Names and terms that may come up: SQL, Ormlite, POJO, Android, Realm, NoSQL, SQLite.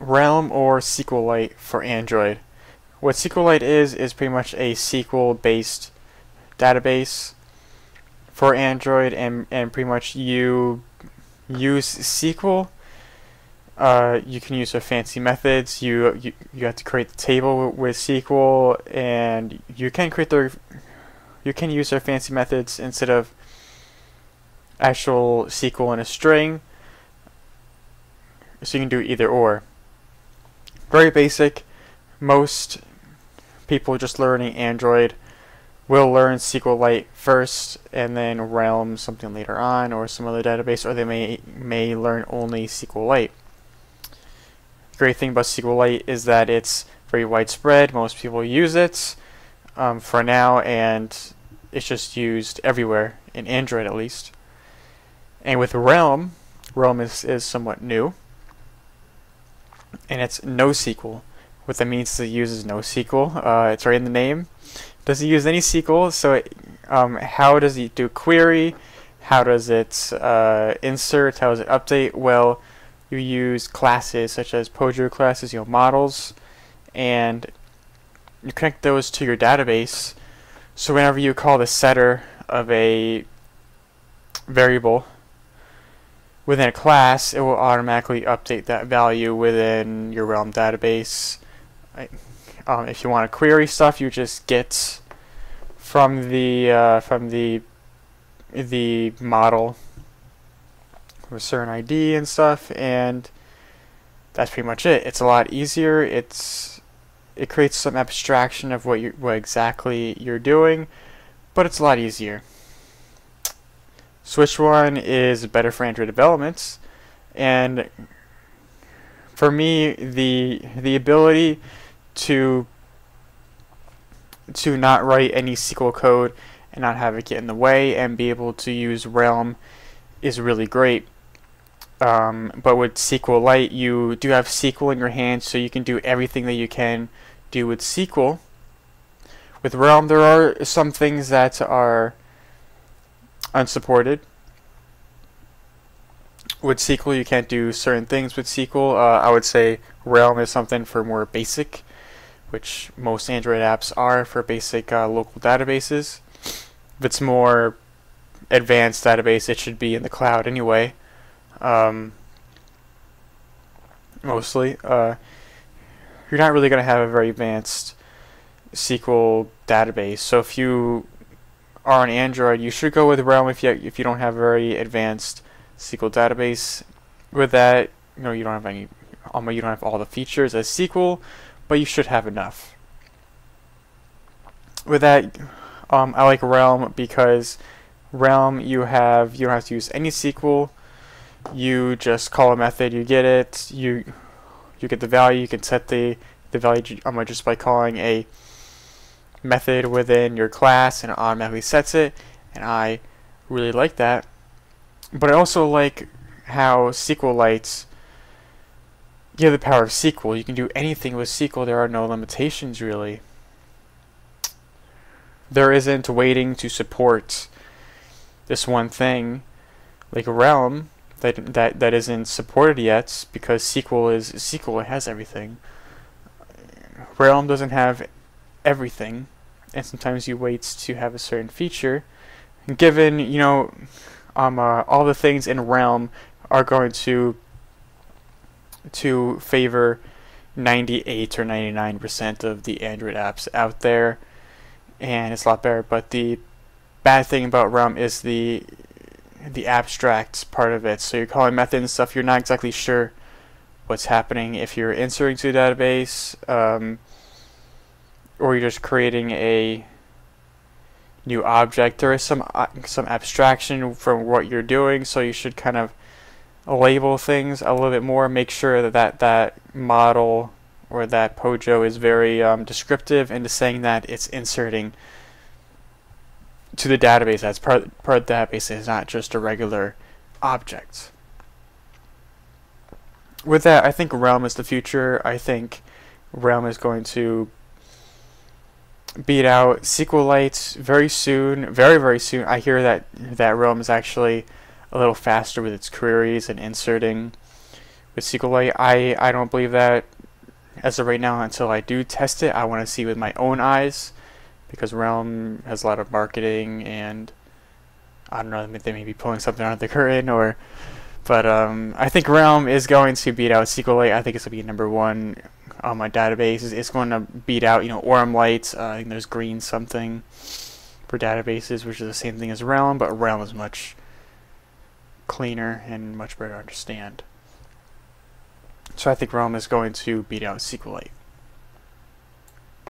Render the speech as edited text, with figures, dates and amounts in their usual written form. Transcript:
Realm or SQLite for Android. What SQLite is pretty much a SQL-based database for Android, and pretty much you use SQL. You can use fancy methods. You have to create the table with SQL, and you can create use their fancy methods instead of actual SQL in a string. So you can do either or. Very basic. Most people just learning Android will learn SQLite first, and then Realm something later on, or some other database, or they may learn only SQLite. The great thing about SQLite is that it's very widespread. Most people use it for now, and it's just used everywhere in Android at least. And with Realm is somewhat new, and it's NoSQL. What that means is it uses NoSQL. It's right in the name. Doesn't use any SQL, so how does it do query? How does it insert? How does it update? Well, you use classes such as POJO classes, models, and you connect those to your database. So whenever you call the setter of a variable within a class, it will automatically update that value within your Realm database. If you want to query stuff, you just get from the model with a certain ID and stuff, and that's pretty much it. It's a lot easier. It creates some abstraction of what exactly you're doing, but it's a lot easier. So which one is better for Android developments? And for me, the ability to not write any SQL code and not have it get in the way and be able to use Realm is really great. But with SQLite, you do have SQL in your hands, so you can do everything that you can do with SQL. With Realm, there are some things that are unsupported. With SQL, you can't do certain things with SQL. I would say Realm is something for more basic, which most Android apps are for basic local databases. If it's more advanced database, it should be in the cloud anyway, mostly. You're not really going to have a very advanced SQL database, so if you are on Android, you should go with Realm if you don't have a very advanced SQL database. With that, you don't have you don't have all the features as SQL, but you should have enough. With that, I like Realm because Realm you don't have to use any SQL. You just call a method, you get it, you get the value, you can set the value just by calling a method within your class, and it automatically sets it, and I really like that. But I also like how SQLite, you have the power of SQL. You can do anything with SQL. There are no limitations, really. There isn't waiting to support this one thing, like Realm, that isn't supported yet, because SQL is SQL. It has everything. Realm doesn't have everything, and sometimes you wait to have a certain feature. Given, all the things in Realm are going to favor 98 or 99% of the Android apps out there, and it's a lot better. But the bad thing about Realm is the abstract part of it. So you're calling methods and stuff. You're not exactly sure what's happening if you're inserting to a database, or you're just creating a new object. There is some abstraction from what you're doing, so you should kind of label things a little bit more. Make sure that model or that POJO is very descriptive into saying that it's inserting to the database. That's part of the database. It's not just a regular object. With that, I think Realm is the future. I think Realm is going to beat out SQLite very soon, very, very soon. I hear that Realm is actually a little faster with its queries and inserting, with SQLite. I don't believe that as of right now until I do test it. I want to see with my own eyes, because Realm has a lot of marketing, and I don't know, they may be pulling something out of the curtain, or I think Realm is going to beat out SQLite. I think it's going to be number 1 on my database. It's going to beat out, you know, Ormlite. I think there's Green something for databases, which is the same thing as Realm, but Realm is much cleaner and much better to understand. So I think Realm is going to beat out SQLite.